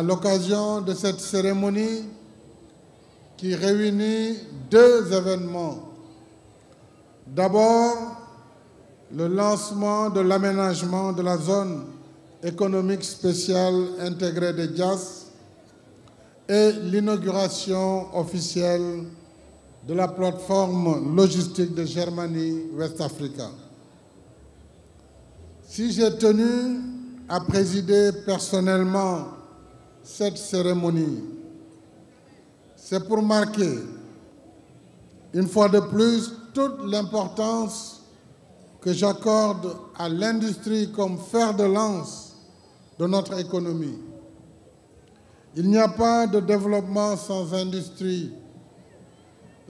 à l'occasion de cette cérémonie qui réunit deux événements. D'abord, le lancement de l'aménagement de la zone économique spéciale intégrée de Diass et l'inauguration officielle de la plateforme logistique de Germany West Africa. Si j'ai tenu à présider personnellement cette cérémonie, c'est pour marquer, une fois de plus, toute l'importance que j'accorde à l'industrie comme fer de lance de notre économie. Il n'y a pas de développement sans industrie.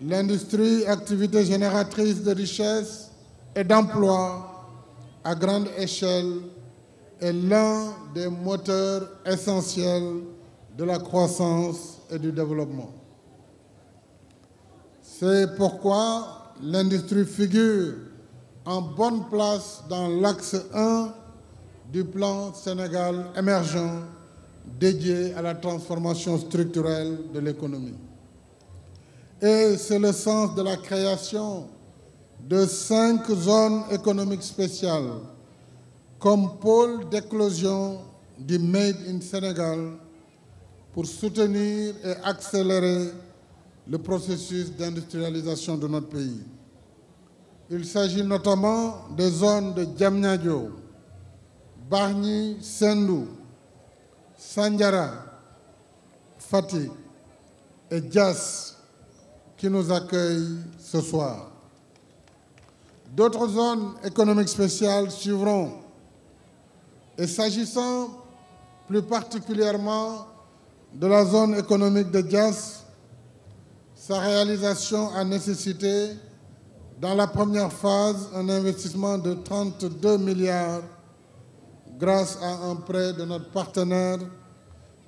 L'industrie, activité génératrice de richesses et d'emplois à grande échelle, est l'un des moteurs essentiels de la croissance et du développement. C'est pourquoi l'industrie figure en bonne place dans l'axe 1 du plan Sénégal émergent dédié à la transformation structurelle de l'économie. Et c'est le sens de la création de 5 zones économiques spéciales comme pôle d'éclosion du Made in Sénégal pour soutenir et accélérer le processus d'industrialisation de notre pays. Il s'agit notamment des zones de Diamniadio, Bahni, Sendou, Sandjara, Fatih et Jas qui nous accueillent ce soir. D'autres zones économiques spéciales suivront. Et s'agissant plus particulièrement de la zone économique de Diass, sa réalisation a nécessité, dans la première phase, un investissement de 32 milliards grâce à un prêt de notre partenaire,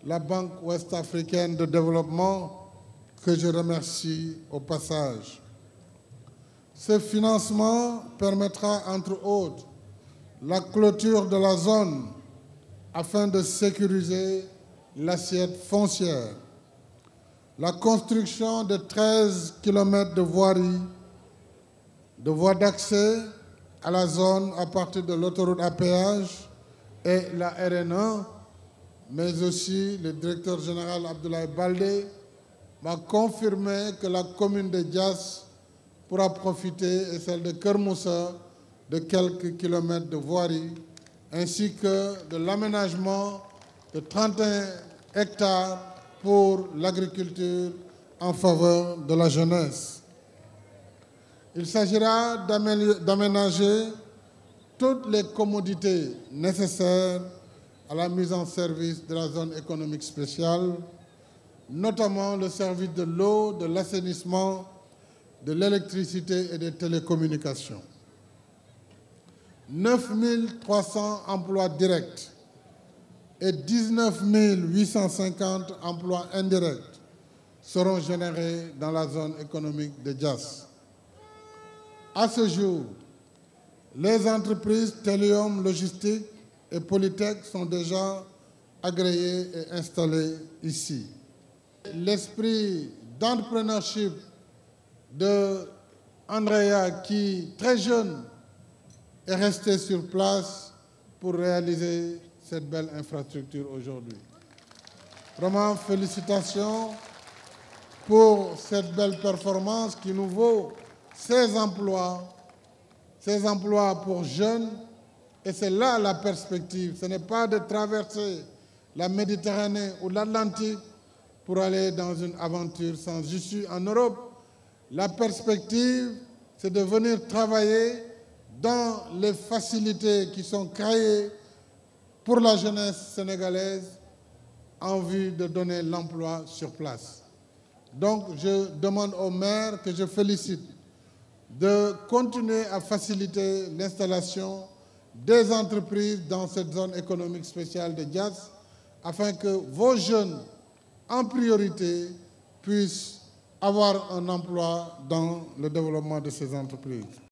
la Banque Ouest-Africaine de développement, que je remercie au passage. Ce financement permettra, entre autres, la clôture de la zone afin de sécuriser l'assiette foncière, la construction de 13 km de voiries, de voies d'accès à la zone à partir de l'autoroute APH et la RN1, mais aussi le directeur général Abdoulaye Baldé m'a confirmé que la commune de Diass pourra profiter, et celle de Kermoussa, de quelques kilomètres de voirie, ainsi que de l'aménagement de 31 hectares pour l'agriculture en faveur de la jeunesse. Il s'agira d'aménager toutes les commodités nécessaires à la mise en service de la zone économique spéciale, notamment le service de l'eau, de l'assainissement, de l'électricité et des télécommunications. 9300 emplois directs et 19850 emplois indirects seront générés dans la zone économique de Diass. À ce jour, les entreprises Telium Logistique et Polytech sont déjà agréées et installées ici. L'esprit d'entrepreneurship de Andrea, qui, très jeune, est resté sur place pour réaliser cette belle infrastructure aujourd'hui. Vraiment, félicitations pour cette belle performance qui nous vaut 16 emplois pour jeunes, et c'est là la perspective. Ce n'est pas de traverser la Méditerranée ou l'Atlantique pour aller dans une aventure sans issue en Europe. La perspective, c'est de venir travailler dans les facilités qui sont créées pour la jeunesse sénégalaise en vue de donner l'emploi sur place. Donc, je demande au maire, que je félicite, de continuer à faciliter l'installation des entreprises dans cette zone économique spéciale de Diass afin que vos jeunes, en priorité, puissent avoir un emploi dans le développement de ces entreprises.